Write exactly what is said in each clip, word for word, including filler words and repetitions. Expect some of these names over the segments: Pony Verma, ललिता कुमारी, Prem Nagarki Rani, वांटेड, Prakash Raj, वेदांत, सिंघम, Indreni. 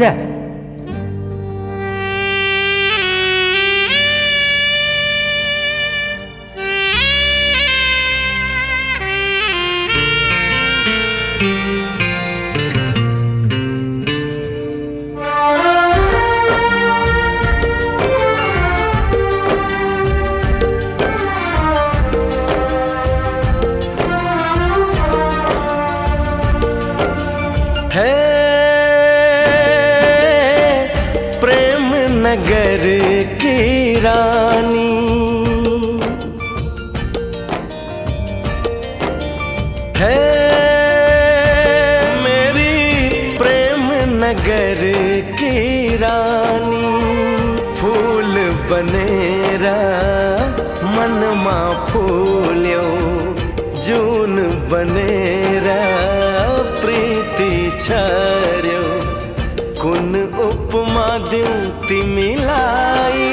समझा? नगर की रानी है मेरी प्रेम नगर की रानी, फूल बनेरा मनमा फूल्यो, जून बनेरा प्रीति छार्यो, कुन उपमा दिउ तिमी लाई।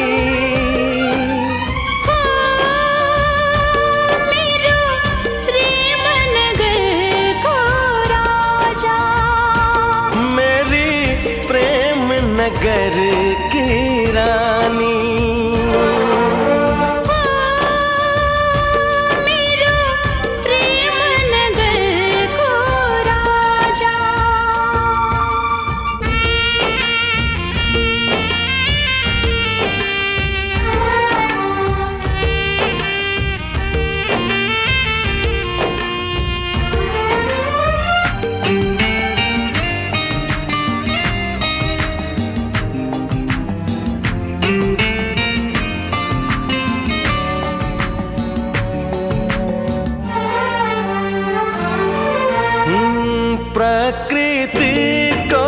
प्रकृति को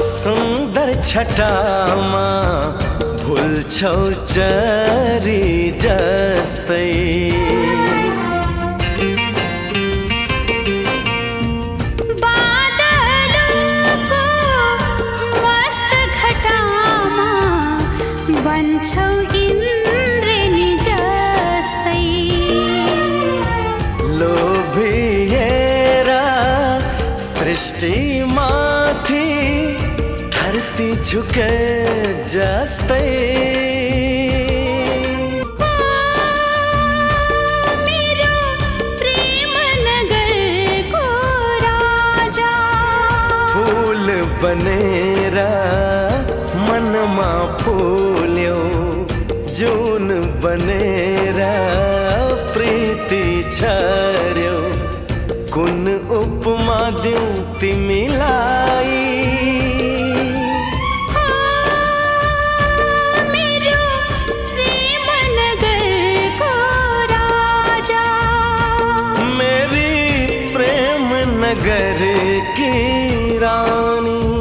सुंदर छटामा भूल छौचरी जस्तै, बादलों को मस्त घटामा बन्छौ इन्द्रेणी जस्तै, लोभी सृष्टि माथि धरती झुके जस्तै। मेरो प्रेम नगर को राजा, फूल बनेरा मनमा फूल्यो, जून बनेरा प्रीति छार्यो, कुन उपमा दिउ तिमी लाई। मेरो प्रेम नगर को राजा, मेरी प्रेम नगर की रानी।